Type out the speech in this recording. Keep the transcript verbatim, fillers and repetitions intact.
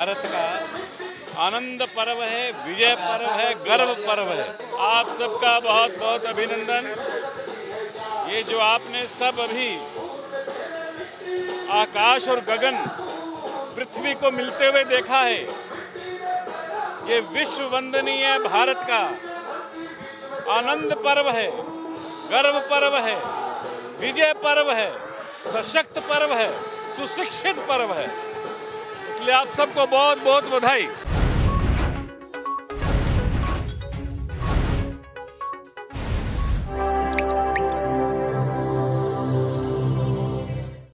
भारत का आनंद पर्व है, विजय पर्व है, गर्व पर्व है। आप सबका बहुत बहुत अभिनंदन। ये जो आपने सब अभी आकाश और गगन पृथ्वी को मिलते हुए देखा है, ये विश्व वंदनीय भारत का आनंद पर्व है, गर्व पर्व है, विजय पर्व है, सशक्त पर्व है, सुशिक्षित पर्व है। आप सबको बहुत बहुत बधाई।